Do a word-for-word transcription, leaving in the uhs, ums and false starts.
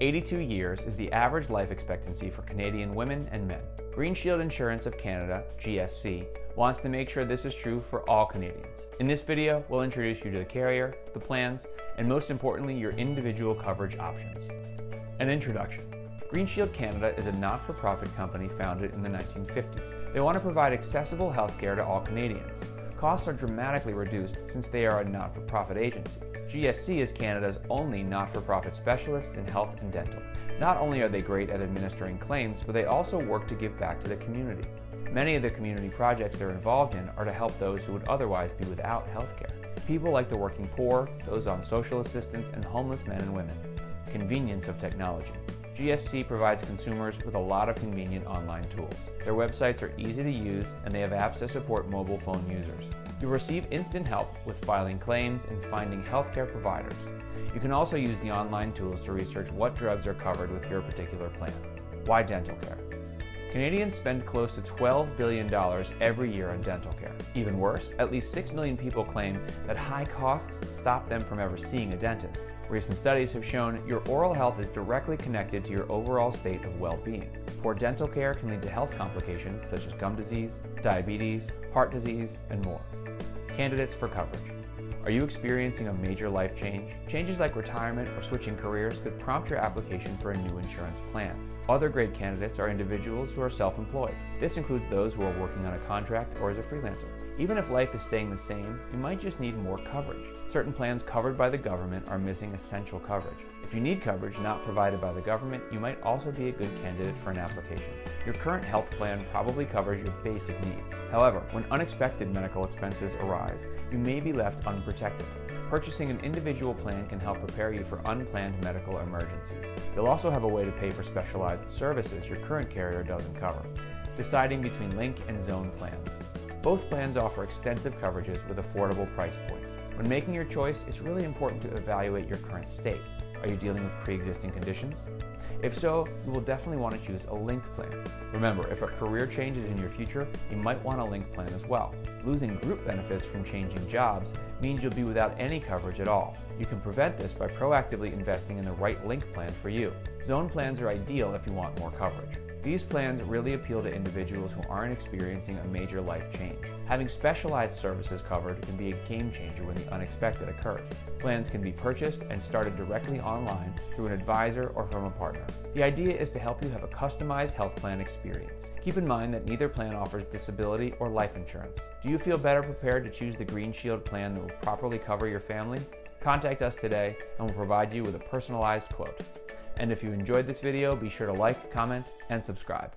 eighty-two years is the average life expectancy for Canadian women and men. Green Shield Insurance of Canada, G S C, wants to make sure this is true for all Canadians. In this video, we'll introduce you to the carrier, the plans, and most importantly, your individual coverage options. An introduction. Green Shield Canada is a not-for-profit company founded in the nineteen fifties. They want to provide accessible healthcare to all Canadians. Costs are dramatically reduced since they are a not-for-profit agency. G S C is Canada's only not-for-profit specialist in health and dental. Not only are they great at administering claims, but they also work to give back to the community. Many of the community projects they're involved in are to help those who would otherwise be without healthcare. People like the working poor, those on social assistance, and homeless men and women. Convenience of technology. G S C provides consumers with a lot of convenient online tools. Their websites are easy to use, and they have apps that support mobile phone users. You'll receive instant help with filing claims and finding healthcare providers. You can also use the online tools to research what drugs are covered with your particular plan. Why dental care? Canadians spend close to twelve billion dollars every year on dental care. Even worse, at least six million people claim that high costs stop them from ever seeing a dentist. Recent studies have shown your oral health is directly connected to your overall state of well-being. Poor dental care can lead to health complications such as gum disease, diabetes, heart disease, and more. Candidates for coverage. Are you experiencing a major life change? Changes like retirement or switching careers could prompt your application for a new insurance plan. Other great candidates are individuals who are self-employed. This includes those who are working on a contract or as a freelancer. Even if life is staying the same, you might just need more coverage. Certain plans covered by the government are missing essential coverage. If you need coverage not provided by the government, you might also be a good candidate for an application. Your current health plan probably covers your basic needs. However, when unexpected medical expenses arise, you may be left unprotected. Purchasing an individual plan can help prepare you for unplanned medical emergencies. You'll also have a way to pay for specialized services your current carrier doesn't cover. Deciding between Link and Zone plans. Both plans offer extensive coverages with affordable price points. When making your choice, it's really important to evaluate your current state. Are you dealing with pre-existing conditions? If so, you will definitely want to choose a Link plan. Remember, if a career change is in your future, you might want a Link plan as well. Losing group benefits from changing jobs means you'll be without any coverage at all. You can prevent this by proactively investing in the right Link plan for you. Zone plans are ideal if you want more coverage. These plans really appeal to individuals who aren't experiencing a major life change. Having specialized services covered can be a game changer when the unexpected occurs. Plans can be purchased and started directly online through an advisor or from a partner. The idea is to help you have a customized health plan experience. Keep in mind that neither plan offers disability or life insurance. Do you feel better prepared to choose the Green Shield plan that will properly cover your family? Contact us today and we'll provide you with a personalized quote. And if you enjoyed this video, be sure to like, comment, and subscribe.